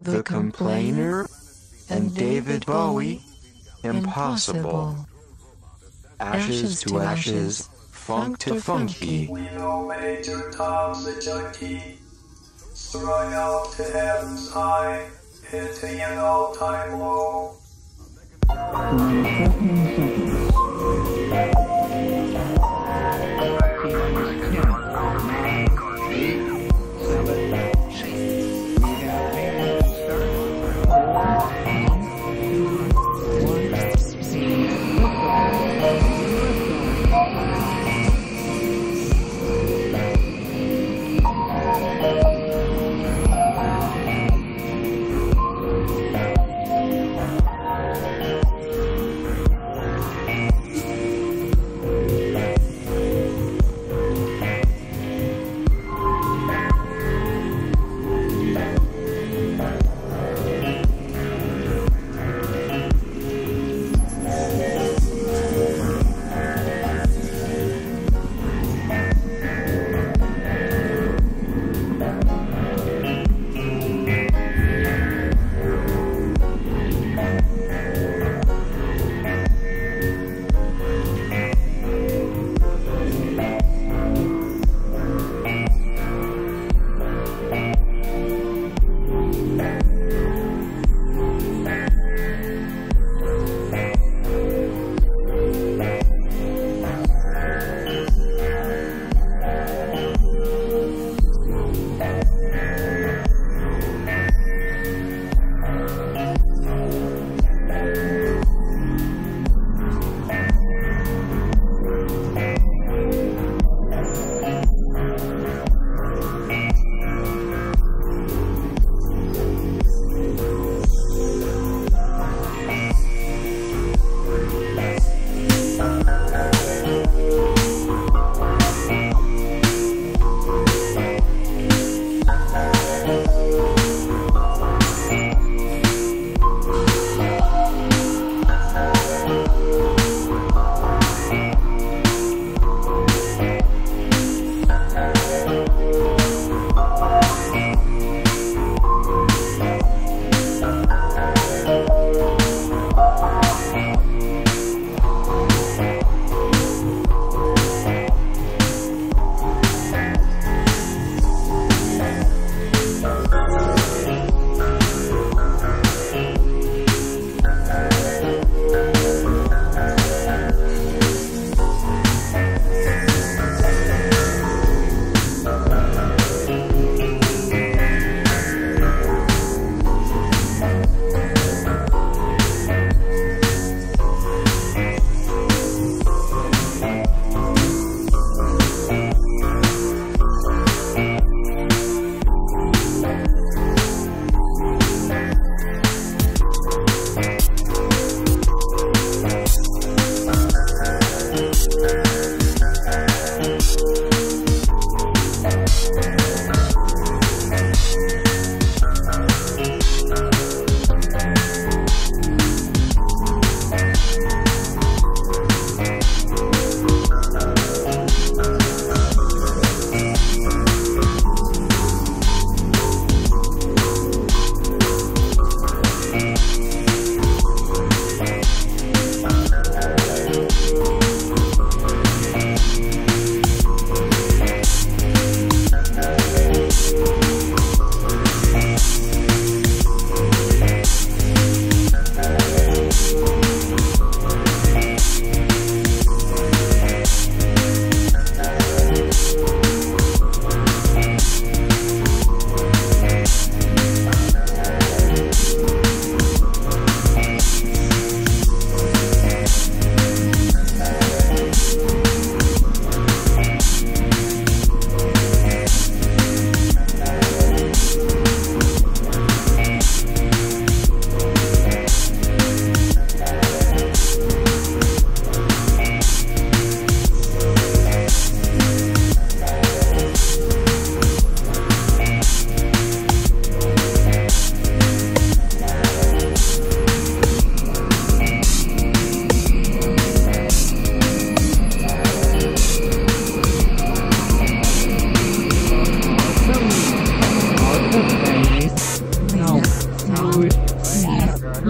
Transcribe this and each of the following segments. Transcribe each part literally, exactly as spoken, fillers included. The Complainer, and David Bowie, Impossible. Ashes to Ashes, Funk to Funky. We know Major Tom's a junkie, strung out to heaven's high, hitting an all-time low. Thank you.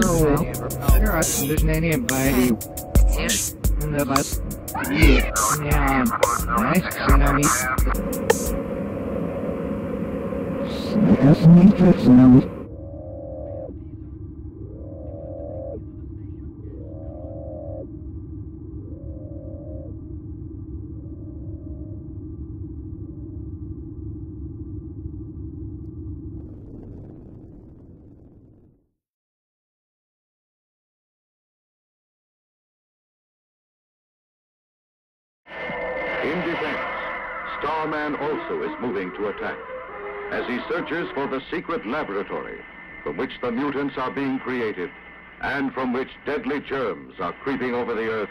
girl underestimated anybody worse than the bus. Yeah, yeah, nice tsunami. That's me for tsunami. In defense, Starman also is moving to attack as he searches for the secret laboratory from which the mutants are being created and from which deadly germs are creeping over the earth